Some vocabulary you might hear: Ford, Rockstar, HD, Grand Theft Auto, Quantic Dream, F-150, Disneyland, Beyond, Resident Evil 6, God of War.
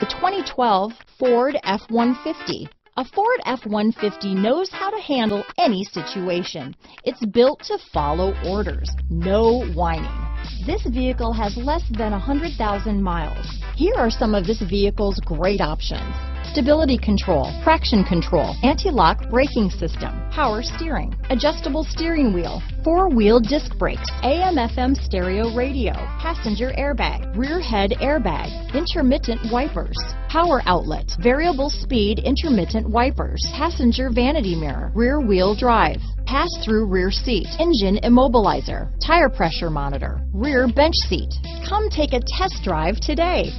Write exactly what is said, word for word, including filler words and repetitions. The twenty twelve Ford F one fifty. A Ford F one fifty knows how to handle any situation. It's built to follow orders, no whining. This vehicle has less than one hundred thousand miles. Here are some of this vehicle's great options: stability control, traction control, anti-lock braking system, power steering, adjustable steering wheel, four-wheel disc brakes, A M F M stereo radio, passenger airbag, rear head airbag, intermittent wipers, power outlet, variable speed intermittent wipers, passenger vanity mirror, rear wheel drive, pass-through rear seat, engine immobilizer, tire pressure monitor, rear bench seat. Come take a test drive today.